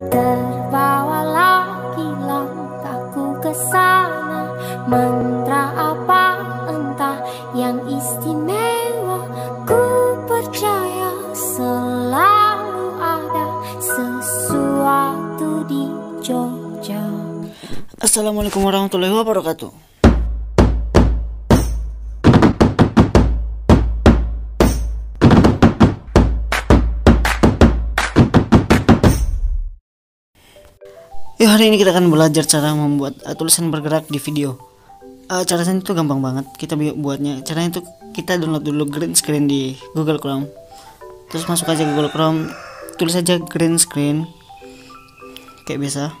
Terbawa lagi langkahku ke sana. Mantra apa entah yang istimewa, ku percaya selalu ada sesuatu di Jogja. Assalamualaikum warahmatullahi wabarakatuh. Ya, hari ini kita akan belajar cara membuat tulisan bergerak di video. Caranya itu gampang banget, kita buatnya. Caranya itu kita download dulu green screen di Google Chrome. Terus masuk aja Google Chrome, tulis aja green screen kayak biasa.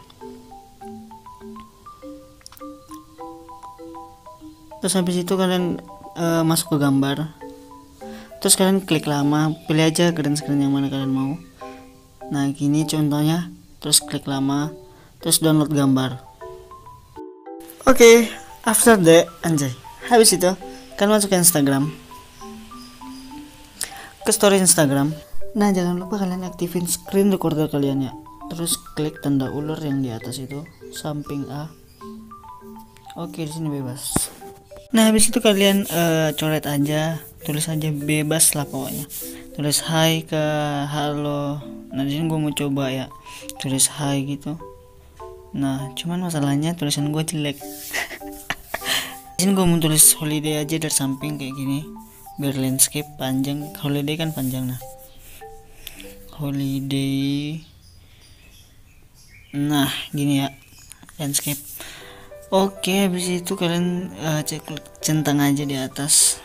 Terus habis itu kalian masuk ke gambar. Terus kalian klik lama, pilih aja green screen yang mana kalian mau. Nah, gini contohnya. Terus klik lama. Terus download gambar. Oke, after that, anjay. Habis itu, kalian masuk ke Instagram. Ke story Instagram. Nah, jangan lupa kalian aktifin screen recorder kalian ya. Terus klik tanda ular yang di atas itu, samping A. Oke, di sini bebas. Nah, habis itu kalian coret aja, tulis aja bebas lah pokoknya. Tulis hai ke halo. Nah, di sini gue mau coba ya. Tulis hai gitu. Nah, cuman masalahnya tulisan gue jelek. Disini gue mau tulis holiday aja dari samping kayak gini, biar landscape panjang. Holiday kan panjang. Nah, holiday. Nah, gini ya, landscape. Oke, habis itu kalian cek centang aja di atas.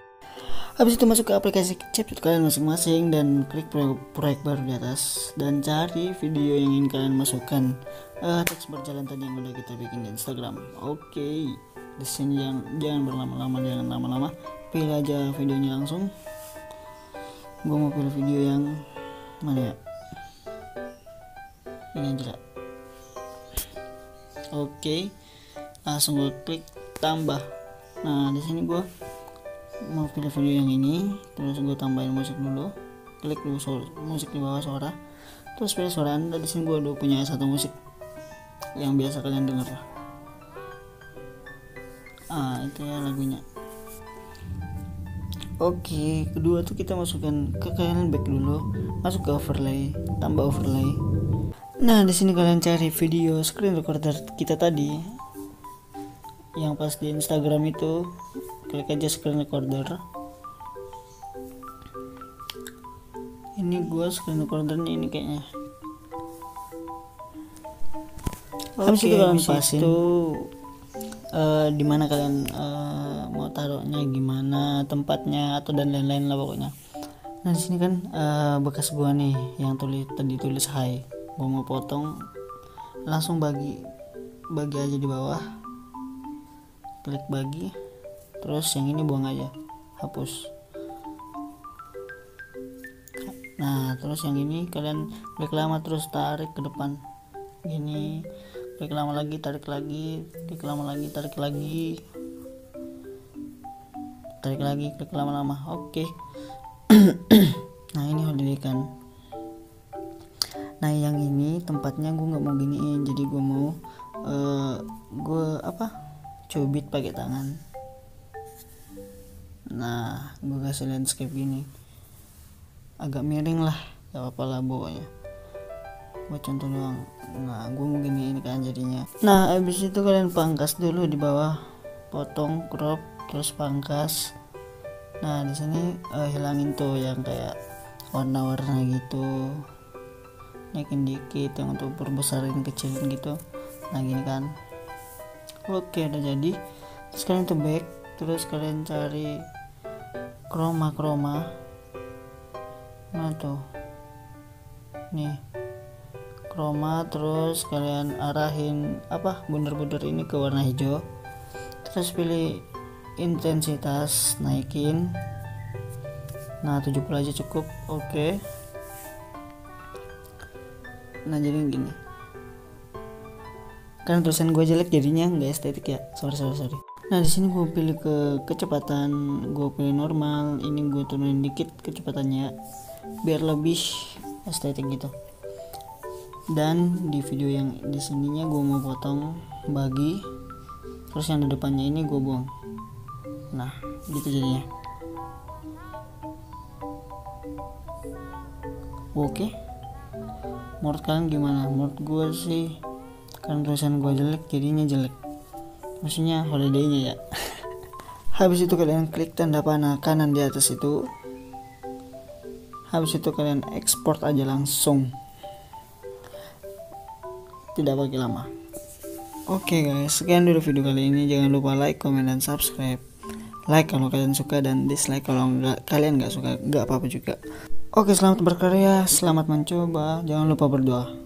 Habis itu masuk ke aplikasi CapCut kalian masing-masing dan klik proyek baru di atas, dan cari video yang ingin kalian masukkan. Teks berjalan tadi yang udah kita bikin di Instagram. Oke, di sini jangan berlama-lama, jangan lama-lama, pilih aja videonya langsung. Gue mau pilih video yang mana ya, ini aja. Oke, langsung gue klik tambah. Nah, di sini gue mau pilih video yang ini. Terus gue tambahin musik dulu, klik dulu musik di bawah suara, terus pilih suara anda. Di sini gue udah punya satu musik yang biasa kalian dengar lah. Itu ya lagunya. Oke, kedua tuh kita masukkan ke kanan back dulu, masuk ke overlay, tambah overlay. Nah, di sini kalian cari video screen recorder kita tadi yang pas di Instagram itu, klik aja screen recorder. Ini gua screen recordernya ini kayaknya. Habis itu kalian pasin dimana kalian mau taruhnya, gimana tempatnya, atau dan lain-lain lah pokoknya. Nah, di sini kan bekas gua nih yang tadi tulis hai. Gua mau potong, langsung bagi aja di bawah, klik bagi. Terus yang ini buang aja, hapus. Nah, terus yang ini kalian klik lama, terus tarik ke depan gini. Klik lama lagi, tarik lagi, klik lama lagi, tarik lagi, tarik lagi, klik lama-lama. Oke. Nah, ini holiday kan. Nah, yang ini tempatnya gue nggak mau giniin, jadi gue mau cubit pakai tangan. Nah, gue kasih landscape gini, agak miring lah, gak apa-apa lah pokoknya, buat contoh doang. Nah, gue mau gini ini kan jadinya. Nah, abis itu kalian pangkas dulu di bawah, potong, crop, terus pangkas. Nah, di sini hilangin tuh yang kayak warna-warna gitu, naikin dikit, yang untuk perbesarin, kecilin gitu. Nah, gini kan. Oke, udah jadi. Terus kalian tuh back, terus kalian cari kroma. Nah, tuh nih kroma, terus kalian arahin bundar-bundar ini ke warna hijau. Terus pilih intensitas, naikin. Nah, 70 aja cukup. Oke. Nah, jadi gini. Karena tulisan gue jelek jadinya nggak estetik ya. Sorry. Nah, di sini gue pilih ke kecepatan, gue pilih normal. Ini gue turunin dikit kecepatannya biar lebih estetik gitu. Dan di video yang di sininya gue mau potong bagi, terus yang di depannya ini gue buang. Nah, gitu jadinya. Oke. Menurut kalian gimana? Menurut gue sih karena tulisan gue jelek jadinya jelek. Maksudnya holiday-nya ya. Habis itu kalian klik tanda panah kanan di atas itu. Habis itu kalian ekspor aja langsung. Tidak pakai lama. Oke guys, sekian dulu video kali ini. Jangan lupa like, komen, dan subscribe. Like kalau kalian suka dan dislike kalau kalian nggak suka. Nggak apa-apa juga. Oke, selamat berkarya, selamat mencoba. Jangan lupa berdoa.